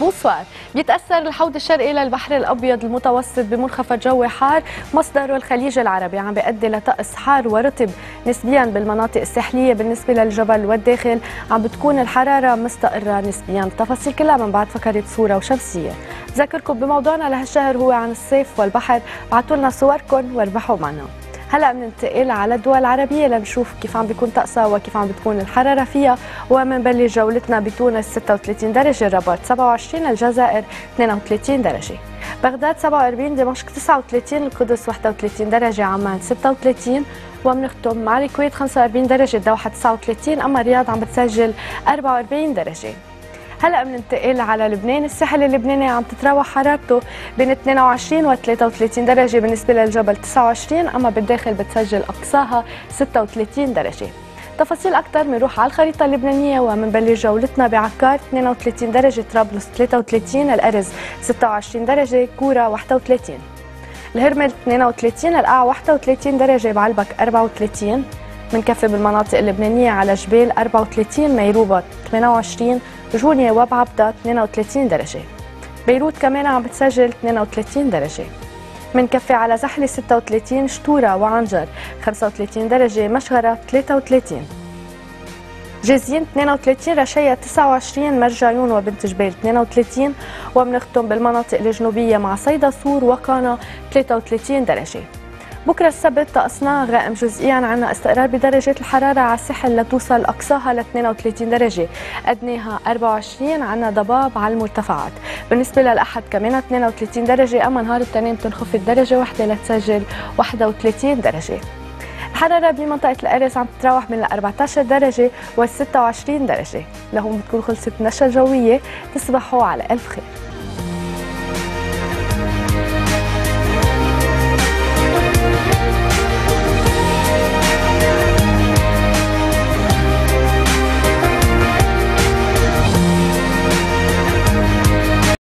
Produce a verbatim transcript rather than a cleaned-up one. بوفار. بيتأثر الحوض الشرقي للبحر الأبيض المتوسط بمنخفض جوي حار مصدره الخليج العربي، عم بيؤدي لطقس حار ورطب نسبيا بالمناطق الساحلية. بالنسبة للجبل والداخل عم بتكون الحرارة مستقرة نسبيا. التفاصيل كلها من بعد فكرة صورة وشمسية. بذكركم بموضوعنا لهالشهر هو عن الصيف والبحر، بعتولنا صوركم واربحوا معنا. هلا بننتقل على الدول العربيه لنشوف كيف عم بيكون طقسها وكيف عم بتكون الحراره فيها، ومنبلش جولتنا بتونس ستة وثلاثين درجه، الرباط سبعة وعشرين، الجزائر اثنين وثلاثين درجه، بغداد سبعة وأربعين، دمشق تسعة وثلاثين، القدس واحد وثلاثين درجه، عمان ستة وثلاثين، وبنختم مع الكويت خمسة وأربعين درجه، الدوحه تسعة وثلاثين، اما الرياض عم بتسجل أربعة وأربعين درجه. هلا بننتقل على لبنان. الساحل اللبناني عم تتراوح حرارته بين اثنين وعشرين وثلاثة وثلاثين درجه، بالنسبه للجبل تسعة وعشرين، اما بالداخل بتسجل اقصاها ستة وثلاثين درجه. تفاصيل اكثر بنروح على الخريطه اللبنانيه وبنبلش جولتنا بعكار اثنين وثلاثين درجه، طرابلس ثلاثة وثلاثين، الارز ستة وعشرين درجه، كوره واحد وثلاثين، الهرمل اثنين وثلاثين، القاع واحد وثلاثين درجه، بعلبك أربعة وثلاثين. منكفي بالمناطق اللبنانيه على جبال أربعة وثلاثين، ميروبا ثمانية وعشرين، جونيا وبعبدا اثنين وثلاثين درجه، بيروت كمان عم بتسجل اثنين وثلاثين درجه. منكفي على زحله ستة وثلاثين، شطوره وعنجر خمسة وثلاثين درجه، مشغره ثلاثة وثلاثين، جازين اثنين وثلاثين، رشية تسعة وعشرين، مرجعيون وبنت جبال اثنين وثلاثين. وبنختم بالمناطق الجنوبيه مع صيدا، سور وقانا ثلاثة وثلاثين درجه. بكره السبت طقسنا غائم جزئيا، عنا استقرار بدرجات الحراره على الساحل لتوصل اقصاها ل اثنين وثلاثين درجه، ادناها أربعة وعشرين، عنا ضباب على المرتفعات. بالنسبه للاحد كمان اثنين وثلاثين درجه، اما نهار الاثنين بتنخفض درجه واحده لتسجل واحد وثلاثين درجه. الحراره بمنطقه الارز عم تتراوح بين ال أربعة عشر درجه وال ستة وعشرين درجه. لهون بتكون خلصت النشره الجويه، تصبحوا على الف خير.